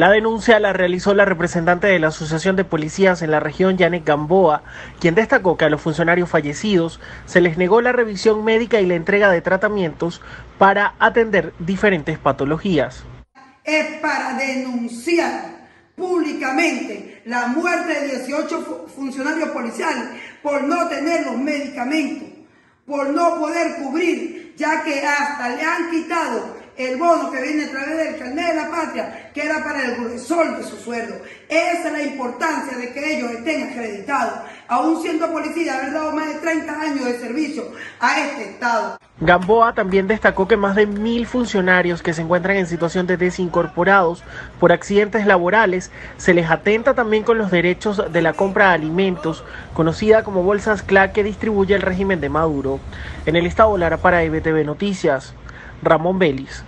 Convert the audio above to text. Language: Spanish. La denuncia la realizó la representante de la Asociación de Policías en la región, Yanet Gamboa, quien destacó que a los funcionarios fallecidos se les negó la revisión médica y la entrega de tratamientos para atender diferentes patologías. Es para denunciar públicamente la muerte de 18 funcionarios policiales por no tener los medicamentos, por no poder cubrir, ya que hasta le han quitado el bono que viene a través del carnet de la patria, que era para el gruesor de su sueldo. Esa es la importancia de que ellos estén acreditados, aún siendo policía, haber dado más de 30 años de servicio a este Estado. Gamboa también destacó que más de 1.000 funcionarios que se encuentran en situación de desincorporados por accidentes laborales, se les atenta también con los derechos de la compra de alimentos, conocida como bolsas CLAC, que distribuye el régimen de Maduro. En el estado Lara, para EBTV Noticias, Ramón Véliz.